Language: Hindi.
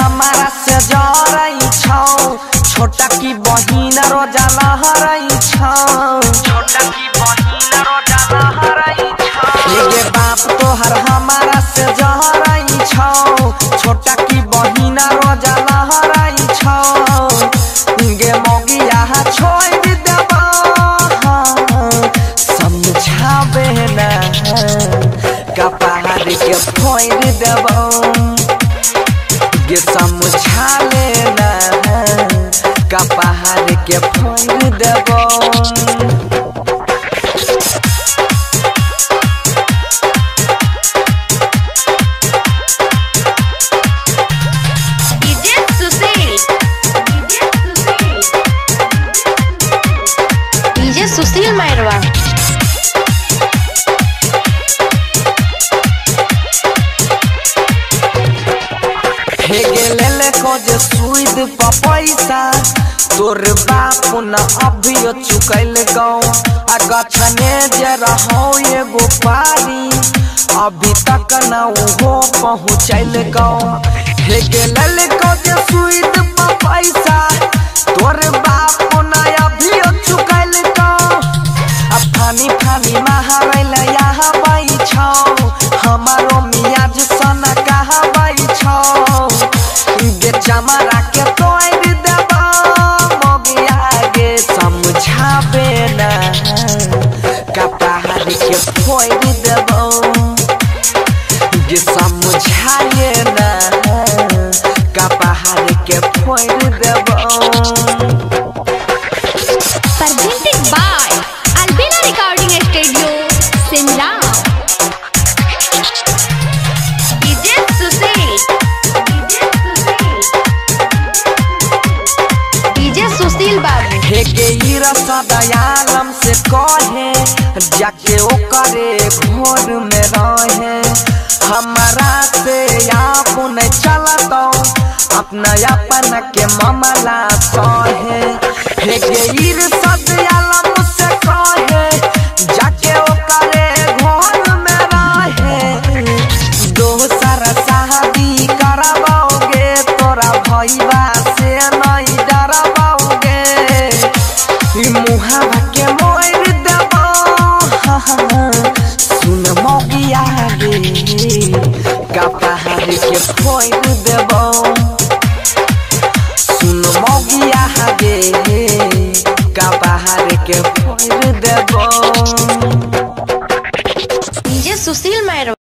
हमारा से जरई छौ छोटा की बहिन रोजा लहरई छौ छोटा की बहिन रोजा लहरई छौ हे बाप तोहर हमारा से जरई छौ छोटा की बहिन रोजा लहरई छौ गे मोगिया छोड़ देब समझाबे ना कपार के फोड़ देब ये समझा लेना का पहाड़ के फोड़ देबो सूद पैसा तोर बाप न अभी चुकल गाँव गठने जे रहो एगो पारी अभी तक न उहो पहुँचल गाँव हे गेल को जे सूद पैसा तोर बाप न अभी चुकल गाँव फानी फानी महारल यहाँ बाई छौ हमारो मियाज सन कहा बाई छौ चमरा के तोड़ देब मोगिया गे समझाबे ना कपार के फोड़ देब गे समझाए ना कपार के फोड़ देब presented by Albina Recording Studio Simla दयालम से कहे जाके ओ करे घोर में रहे हमारा से आप न चलत अपना अपन के मामला कहे हे गेर सदयालम से कहे जाके ओ करे घोर में रहे दोसर शादी कराओगे तोरा भईवा से नहीं डराओगे मुहावा के मोड़ देब सुन मोगिया गे कपार के फोड़ देब सुन मोगिया गे कपार के फोड़ देब। सुशील मैडम।